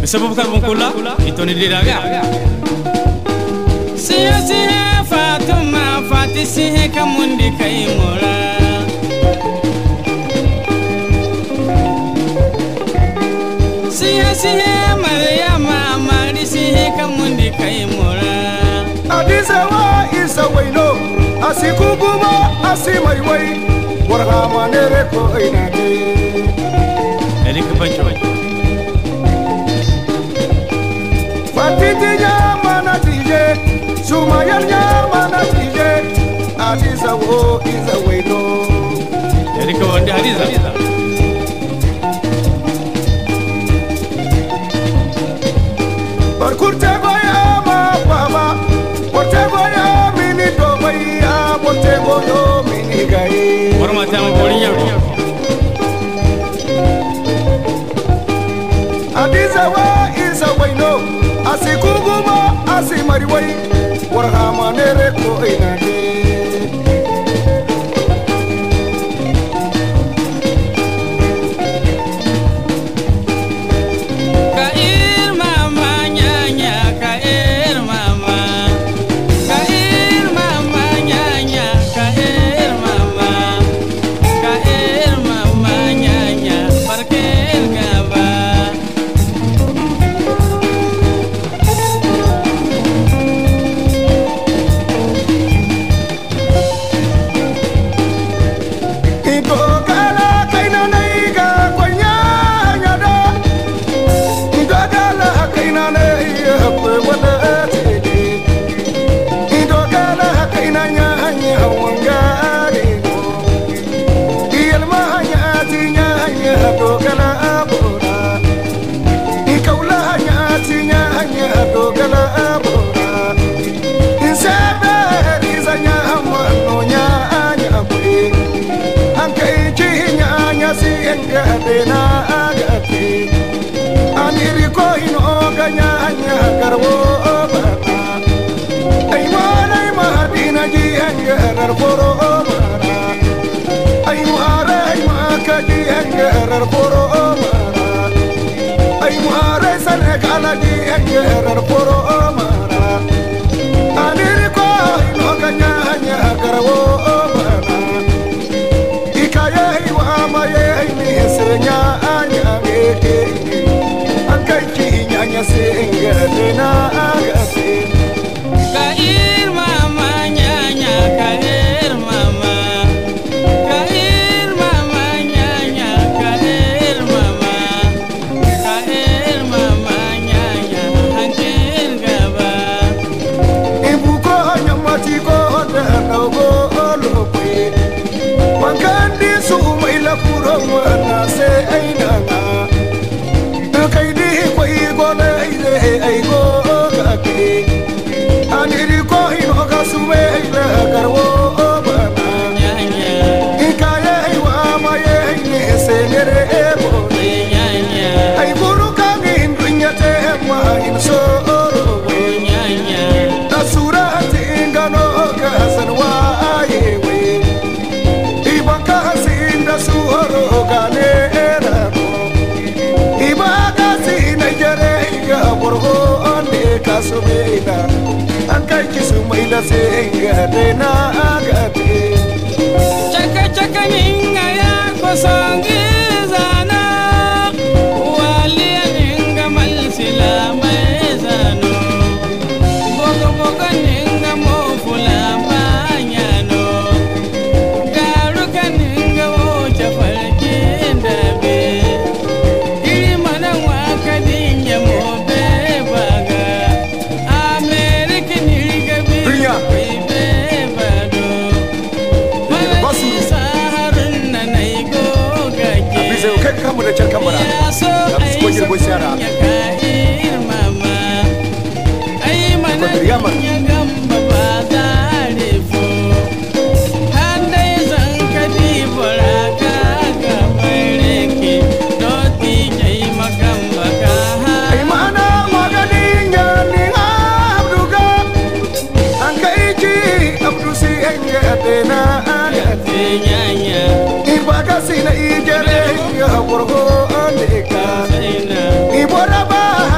Mais ça vous faire beaucoup là, et ton idée là. Si je suis un Fatuma, Fati, si je suis un Mundi Kaimola. Si je suis un Mariama, Mari, si je suis un Mundi Kaimola. Adisawa, Isawaino, Asikubuma, Asimaiwai, Warhama Nereko Inati. Eric Pancho. Patitinya mana tije, sumayanya mana tije, Adiza wo iza weno. Erika wande Adiza. Barkurte goya ma baba, borte goya mini dobaya, borte goyo mini gai. Bormati am boriya. Adiza wa iza weno. Asi kuguma, asi mariwai, warhama nereko inani. Chaka chaka ninga ya kusongezana, walia ninga malisila maezano, boga boga ninga mofula manyano, garuka ninga uchafakindabe, ilimana wakadinja mobebaga, Amerika ninga bibi. Kamu dah cerita mana? Kamu boleh buat siapa? Kau teriaman. Ibaraba